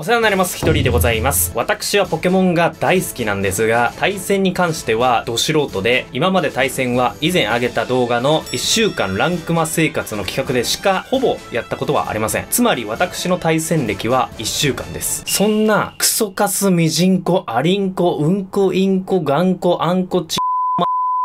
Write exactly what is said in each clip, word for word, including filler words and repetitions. お世話になります。ひとりでございます。私はポケモンが大好きなんですが、対戦に関してはド素人で、今まで対戦は以前上げた動画のいっしゅうかんランクマ生活の企画でしかほぼやったことはありません。つまり私の対戦歴はいっしゅうかんです。そんなクソカスミジンコアリンコウンコインコガンコアンコチ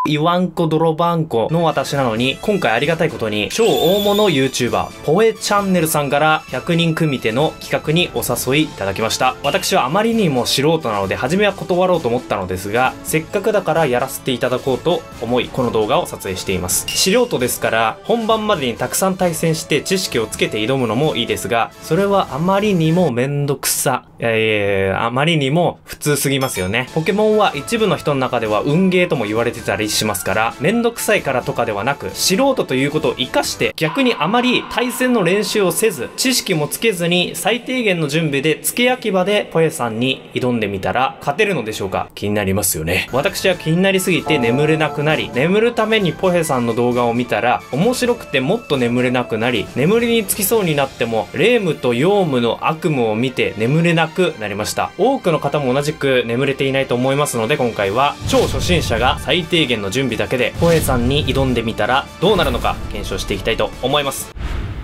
イワンコ泥バンコの私なのに、今回ありがたいことに超大物 YouTuber ポエチャンネルさんからひゃくにん組手の企画にお誘いいただきました。私はあまりにも素人なので初めは断ろうと思ったのですが、せっかくだからやらせていただこうと思いこの動画を撮影しています。素人ですから本番までにたくさん対戦して知識をつけて挑むのもいいですが、それはあまりにもめんどくさ、えー、あまりにも普通すぎますよね。ポケモンは一部の人の中では運ゲーとも言われてたりしますから、めんどくさいからとかではなく、素人ということを生かして逆にあまり対戦の練習をせず知識もつけずに最低限の準備で付け焼き場でポエさんに挑んでみたら勝てるのでしょうか。気になりますよね。私は気になりすぎて眠れなくなり、眠るためにポエさんの動画を見たら面白くてもっと眠れなくなり、眠りにつきそうになっても霊夢とヨウムの悪夢を見て眠れなくなりました。多くの方も同じく眠れていないと思いますので、今回は超初心者が最低限のの準備だけでポエさんに挑んでみたらどうなるのか検証していきたいと思います。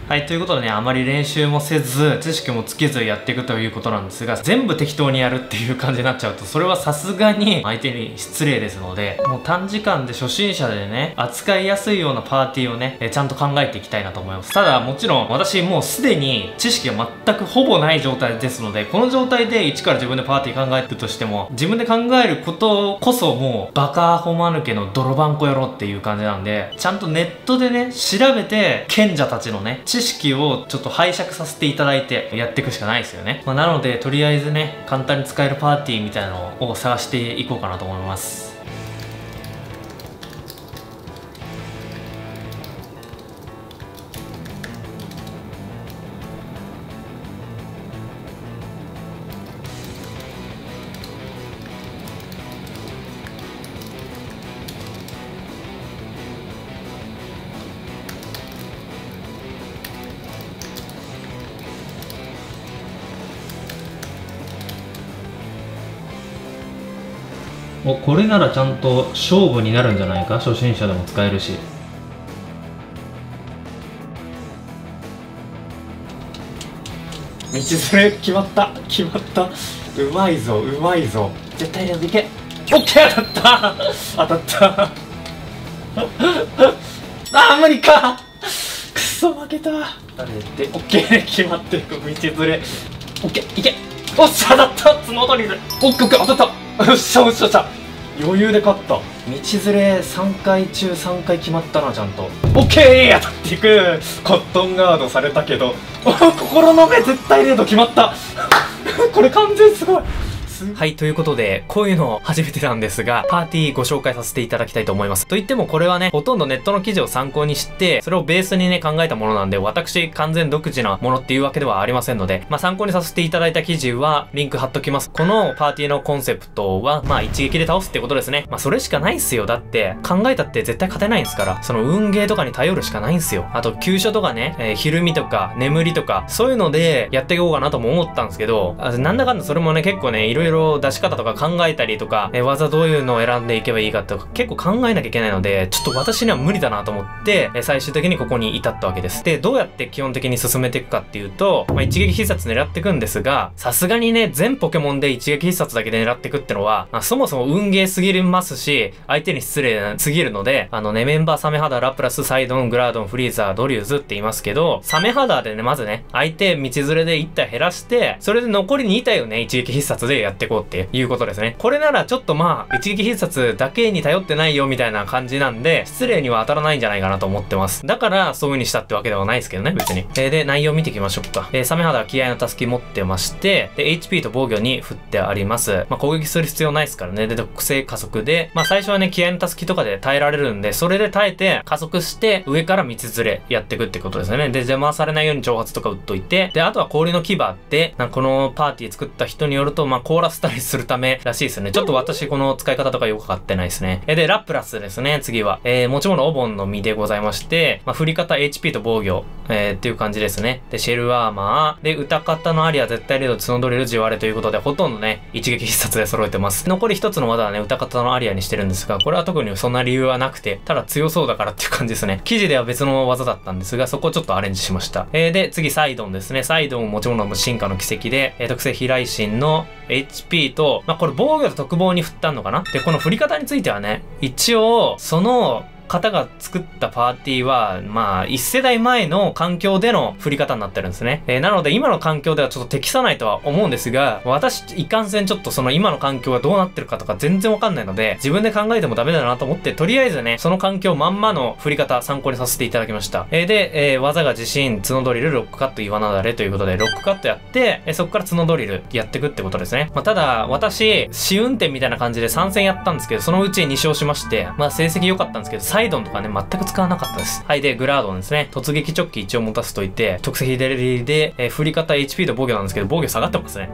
はい、ということでね、あまり練習もせず知識もつけずやっていくということなんですが、全部適当にやるっていう感じになっちゃうとそれはさすがに相手に失礼ですので、もう短時間で初心者でね扱いやすいようなパーティーをねえちゃんと考えていきたいなと思います。ただもちろん私もうすでに知識が全くほぼない状態ですので、この状態で一から自分でパーティー考えてるとしても自分で考えることこそもうバカホマヌケの泥バンコ野郎っていう感じなんで、ちゃんとネットでね調べて賢者たちのね知識知識をちょっと拝借させていただいてやっていくしかないですよね。まあ、なのでとりあえずね簡単に使えるパーティーみたいなのを探していこうかなと思います。お、これならちゃんと勝負になるんじゃないか。初心者でも使えるし。道連れ決まった、決まった。うまいぞ、うまいぞ、絶対にいけ。オッケー、当たった、当たった。あー無理か、くそ負けた。誰でオッケー決まってる。道連れオッケーいけ。おっしゃ、当たった。角取りでオッケーオッケー当たった。よっしゃよっしゃよっしゃ、余裕で勝った。道連れさんかいちゅうさんかい決まったな、ちゃんと。オッケー当たっていく。コットンガードされたけど心の目絶対レード決まった。これ完全すごい。はい、ということでこういうのを初めてなんですが、パーティーご紹介させていただきたいと思います。といってもこれはねほとんどネットの記事を参考にしてそれをベースにね考えたものなんで、私完全独自なものっていうわけではありませんので、まあ参考にさせていただいた記事はリンク貼っときます。このパーティーのコンセプトはまあ一撃で倒すってことですね。まあそれしかないっすよ。だって考えたって絶対勝てないんですから、その運ゲーとかに頼るしかないんすよ。あと急所とかね、えー、ひるみとか眠りとかそういうのでやっていこうかなとも思ったんですけど、なんだかんだそれもね結構ねいろいろ出し方とか考えたりとか、え技どういうのを選んでいけばいいかとか結構考えなきゃいけないので、ちょっと私には無理だなと思って、え最終的にここに至ったわけです。でどうやって基本的に進めていくかっていうと、まあ、一撃必殺狙っていくんですが、さすがにね全ポケモンで一撃必殺だけで狙っていくってのは、まあ、そもそも運ゲーすぎますし相手に失礼すぎるので、あのねメンバーサメハダ、ラプラス、サイドン、グラードン、フリーザー、ドリューズって言いますけど、サメハダでねまずね相手道連れでいち体減らして、それで残りに体をね一撃必殺でやってってこうっていうことですね。これならちょっとまあ一撃必殺だけに頼ってないよみたいな感じなんで失礼には当たらないんじゃないかなと思ってます。だからそういう風にしたってわけではないですけどね別に。えー、で内容見ていきましょうか。えー、サメ肌は気合のたすき持ってまして、で エイチピー と防御に振ってあります。まあ、攻撃する必要ないですからね。で特性加速でまあ最初はね気合のたすきとかで耐えられるんで、それで耐えて加速して上から道連れやっていくってことですね。で邪魔されないように挑発とか打っといて、であとは氷の牙で、このパーティー作った人によるとまあ凍らさせたりするためらしいですね。ちょっと私この使い方とかよくわかってないですね。えで、ラプラスですね、次は。えー、持ち物オボンの実でございまして、まあ、振り方 エイチピー と防御、えー、っていう感じですね。で、シェルアーマー、で、歌方のアリア絶対レード、角ドリル、地割れということで、ほとんどね、一撃必殺で揃えてます。残り一つの技はね、歌方のアリアにしてるんですが、これは特にそんな理由はなくて、ただ強そうだからっていう感じですね。記事では別の技だったんですが、そこをちょっとアレンジしました。えー、で、次、サイドンですね。サイドン持ち物の進化の軌跡で、えー、特性飛来心の エイチピー と、まあ、これ防御と特防に振ったのかな?で、この振り方についてはね、一応、その、方が作ったパーティーは、まあ、一世代前の環境での振り方になってるんですね。えー、なので、今の環境ではちょっと適さないとは思うんですが、私、いかんせんちょっとその今の環境がどうなってるかとか全然わかんないので、自分で考えてもダメだなと思って、とりあえずね、その環境まんまの振り方、参考にさせていただきました。えー、で、えー、技が自身、角ドリル、ロックカット、岩なだれということで、ロックカットやって、えー、そこから角ドリルやっていくってことですね。まあ、ただ、私、試運転みたいな感じでさん戦やったんですけど、そのうちに勝しまして、まあ、成績良かったんですけど、サイドンとかね、全く使わなかったです。はい、で、グラードンですね。突撃チョッキ一応持たせといて、特性ヒデレリで、えー、振り方 エイチピー と防御なんですけど、防御下がってますね。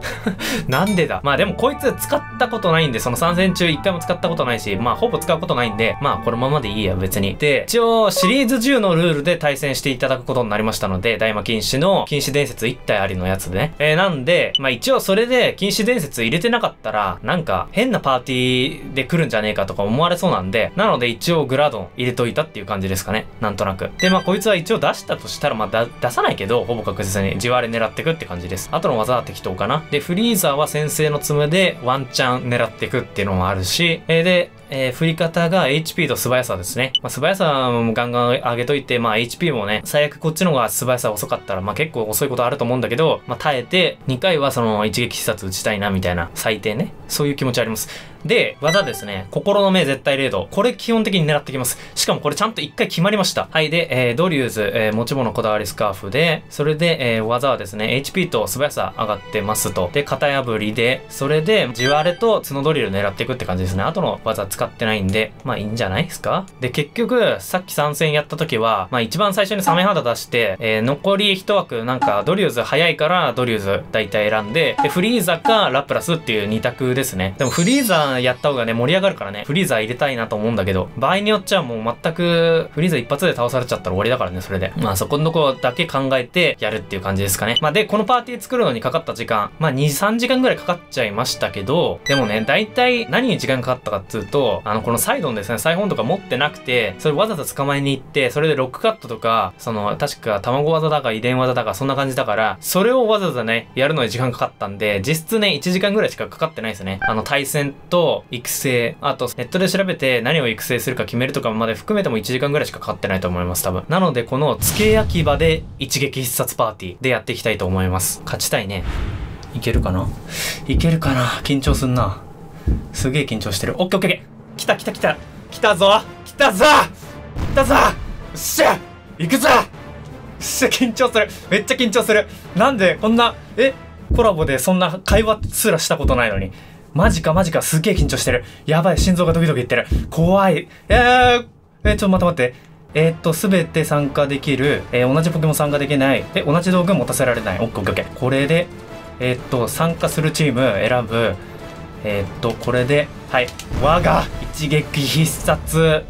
なんでだ?まあでもこいつ使ったことないんで、そのさん戦中いっかいも使ったことないし、まあほぼ使うことないんで、まあこのままでいいや、別に。で、一応シリーズじゅうのルールで対戦していただくことになりましたので、大魔禁止の禁止伝説いち体ありのやつでね。えー、なんで、まあ一応それで禁止伝説入れてなかったら、なんか変なパーティーで来るんじゃねえかとか思われそうなんで、なので一応グラードン、入れといたっていう感じですかね。なんとなく。で、まあ、こいつは一応出したとしたら、まあだ、出さないけど、ほぼ確実に地割れ狙ってくって感じです。あとの技は適当かな。で、フリーザーは先制の爪でワンチャン狙ってくっていうのもあるし、えー、で、えー、振り方が エイチピー と素早さですね。まあ、素早さもガンガン上げといて、まあ、エイチピー もね、最悪こっちの方が素早さ遅かったら、まあ、結構遅いことあると思うんだけど、まあ、耐えて、にかいはその一撃必殺打ちたいな、みたいな、最低ね。そういう気持ちあります。で、技ですね。心の目絶対レード。これ基本的に狙ってきます。しかもこれちゃんと一回決まりました。はい。で、えー、ドリューズ、えー、持ち物こだわりスカーフで、それで、えー、技はですね、エイチピー と素早さ上がってますと。で、型破りで、それで、地割れと角ドリル狙っていくって感じですね。後の技使ってないんで、まあいいんじゃないですか?で、結局、さっき参戦やった時は、まあ一番最初にサメ肌出して、えー、残り一枠、なんか、ドリューズ早いから、ドリューズ大体選んで、で、フリーザかラプラスっていうに択ですね。でもフリーザーやった方がね、盛り上がるからね、フリーザー入れたいなと思うんだけど、場合によっちゃもう全く、フリーザー一発で倒されちゃったら終わりだからね、それで。まあそこのとこだけ考えてやるっていう感じですかね。まあで、このパーティー作るのにかかった時間、まあに、さんじかんぐらいかかっちゃいましたけど、でもね、大体何に時間かかったかっつうと、あの、このサイドンですね、サイフォンとか持ってなくて、それわざと捕まえに行って、それでロックカットとか、その、確か卵技だか遺伝技だか、そんな感じだから、それをわざわざね、やるのに時間かかったんで、実質ね、いちじかんぐらいしかかかってないですね。あの、対戦と、育成、あとネットで調べて何を育成するか決めるとかまで含めてもいちじかんぐらいしかかかってないと思います、多分。なのでこの付け焼き場で一撃必殺パーティーでやっていきたいと思います。勝ちたいね。いけるかな?いけるかな?緊張すんな。すげえ緊張してる。オッケーオッケーオッケー。来た来た来た。来たぞ来たぞ来たぞよっしゃ行くぞよっしゃ緊張する。めっちゃ緊張する。なんでこんな、え?コラボでそんな会話すらしたことないのに。マジかマジか、すっげえ緊張してる。やばい、心臓がドキドキいってる。怖い。えー、えー、ちょっと待って待って。えー、っと、すべて参加できる。えー、同じポケモン参加できない。で、同じ道具持たせられない。オッケーオッケーオッケー。これで、えー、っと、参加するチーム選ぶ。えー、っと、これで、はい。我が一撃必殺。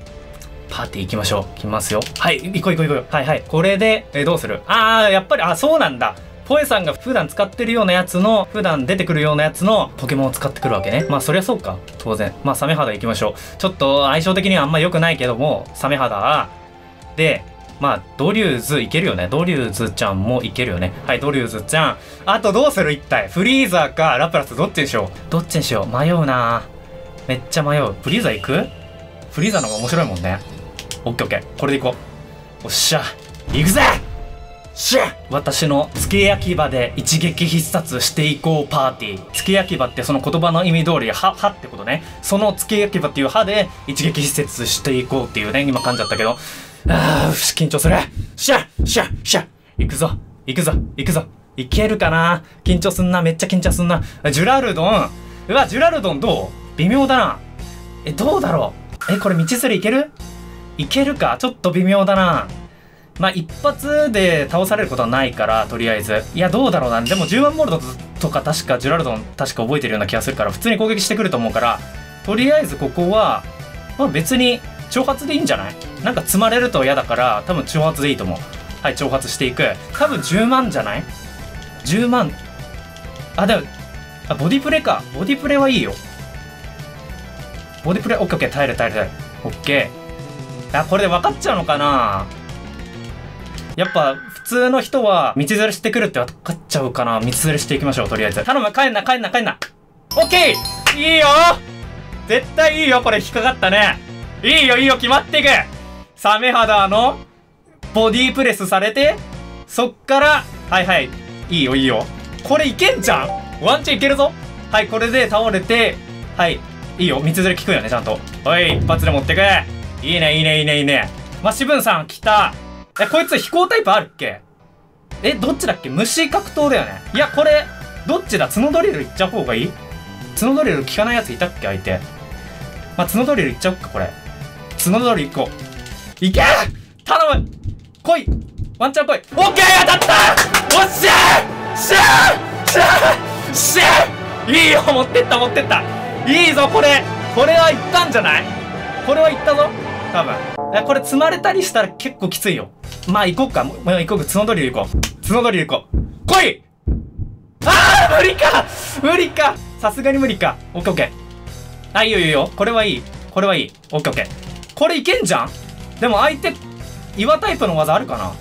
パーティー行きましょう。行きますよ。はい、行こう行こう行こう。はいはい。これで、えー、どうする?あー、やっぱり、あ、そうなんだ。ポエさんが普段使ってるようなやつの、普段出てくるようなやつのポケモンを使ってくるわけね。まあそりゃそうか。当然。まあサメ肌行きましょう。ちょっと相性的にはあんま良くないけども、サメ肌。で、まあドリューズいけるよね。ドリューズちゃんもいけるよね。はい、ドリューズちゃん。あとどうする一体。フリーザーかラプラスどっちにしよう。どっちにしよう。迷うなぁ。めっちゃ迷う。フリーザー行く?フリーザーの方が面白いもんね。オッケーオッケー。これで行こう。おっしゃ。行くぜ!シュ私の付け焼き場で一撃必殺していこうパーティー。付け焼き場ってその言葉の意味通り、は、はってことね。その付け焼き場っていう歯で一撃必殺していこうっていうね。今噛んじゃったけど。あー、緊張する。シュッシュッシュッ行くぞ行くぞ行くぞいけるかな緊張すんな。めっちゃ緊張すんな。ジュラルドン。うわ、ジュラルドンどう微妙だな。え、どうだろうえ、これ道すりいけるいけるかちょっと微妙だな。まあ一発で倒されることはないから、とりあえず。いや、どうだろうな。でもじゅうばんモールドととか確かジェラルドン確か覚えてるような気がするから、普通に攻撃してくると思うから、とりあえずここは、まあ、別に挑発でいいんじゃない？なんか積まれると嫌だから多分挑発でいいと思う。はい、挑発していく。多分じゅうまんじゃない？ じゅう 万。あ、でもあ、ボディプレか。ボディプレはいいよ。ボディプレ、オッケーオッケー、耐える耐える耐える。オッケー。あ、これで分かっちゃうのかな？やっぱ普通の人は道連れしてくるって分かっちゃうかな。道連れしていきましょう、とりあえず。頼む、帰んな帰んな帰んな。オッケー、いいよ、絶対いいよ。これ引っかかったね。いいよいいよ、決まっていく。サメ肌のボディープレスされて、そっからはいはい、いいよいいよ。これいけんじゃん、ワンチャンいけるぞ。はい、これで倒れて、はい、いいよ、道連れ効くよね、ちゃんと。おい、一発で持ってく。いいねいいねいいねいいね。まあ、シブンさん来た。え、こいつ飛行タイプあるっけ？え、どっちだっけ？虫格闘だよね。いや、これ、どっちだ？角ドリルいっちゃう方がいい？角ドリル効かないやついたっけ？相手。まあ、角ドリルいっちゃおっか、これ。角ドリルいっこ。いけ！頼む！来い！ワンチャン来い！オッケー！当たった！おっしゃー！しゃー！しゃー！しゃー！いいよ、持ってった持ってった。いいぞ、これ。これはいったんじゃない？これはいったぞ。多分。え、これ積まれたりしたら結構きついよ。まあ行こうか。もう行こうか。角取り行こう。角取り行こう。来い！ああ、無理か無理か、さすがに無理か。オッケーオッケー。あ、いいよいいよ。これはいい。これはいい。オッケーオッケー。これいけんじゃん？でも相手、岩タイプの技あるかな？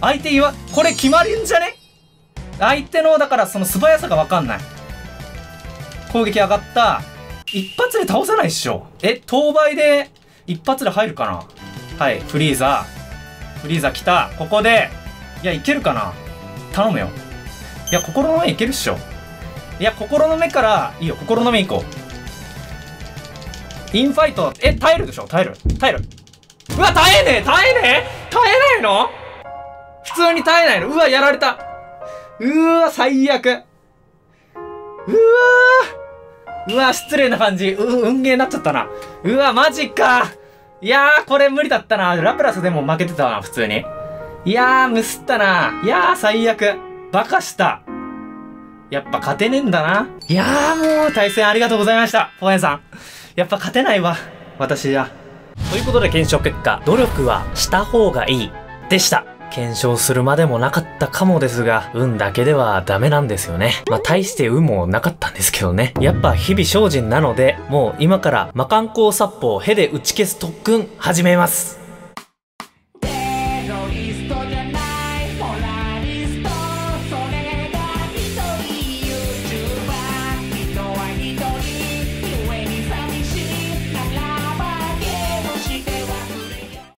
相手岩、これ決まるんじゃね？相手の、だからその素早さがわかんない。攻撃上がった。一発で倒せないっしょ。え、等倍で一発で入るかな？はい、フリーザー。フリーザ来た。ここで、いや、いけるかな？頼むよ。いや、心の目いけるっしょ。いや、心の目から、いいよ、心の目いこう。インファイト、え、耐えるでしょ？耐える。耐える。うわ、耐えねえ耐えねえ耐えないの？普通に耐えないの？うわ、やられた。うーわ、最悪。うわー。うわ、失礼な感じ。う、運ゲーになっちゃったな。うわ、マジか。いやー、これ無理だったな。ラプラスでも負けてたな、普通に。いやー、むすったな。いやー、最悪。バカした。やっぱ勝てねえんだな。いやー、もう対戦ありがとうございました。ポエンさん。やっぱ勝てないわ。私じゃ。ということで検証結果、努力はした方がいい。でした。検証するまでもなかったかもですが、運だけではダメなんですよね。まあ、大して運もなかったんですけどね。やっぱ日々精進なので、もう今から魔漢光殺法、へで打ち消す特訓始めます。